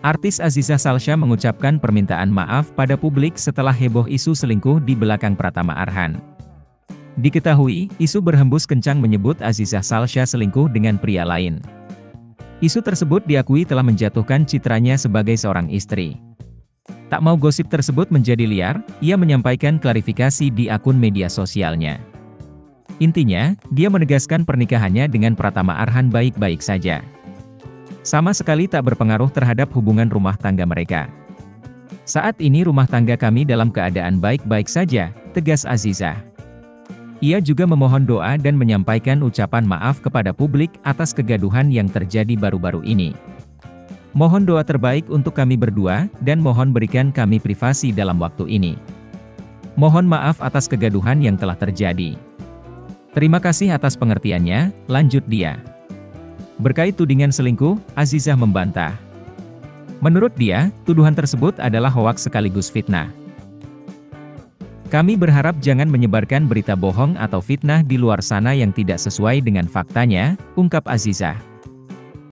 Artis Azizah Salsha mengucapkan permintaan maaf pada publik setelah heboh isu selingkuh di belakang Pratama Arhan. Diketahui, isu berhembus kencang menyebut Azizah Salsha selingkuh dengan pria lain. Isu tersebut diakui telah menjatuhkan citranya sebagai seorang istri. Tak mau gosip tersebut menjadi liar, ia menyampaikan klarifikasi di akun media sosialnya. Intinya, dia menegaskan pernikahannya dengan Pratama Arhan baik-baik saja. Sama sekali tak berpengaruh terhadap hubungan rumah tangga mereka. Saat ini rumah tangga kami dalam keadaan baik-baik saja, tegas Azizah. Ia juga memohon doa dan menyampaikan ucapan maaf kepada publik atas kegaduhan yang terjadi baru-baru ini. Mohon doa terbaik untuk kami berdua, dan mohon berikan kami privasi dalam waktu ini. Mohon maaf atas kegaduhan yang telah terjadi. Terima kasih atas pengertiannya, lanjut dia. Berkait tudingan selingkuh, Azizah membantah. Menurut dia, tuduhan tersebut adalah hoaks sekaligus fitnah. Kami berharap jangan menyebarkan berita bohong atau fitnah di luar sana yang tidak sesuai dengan faktanya, ungkap Azizah.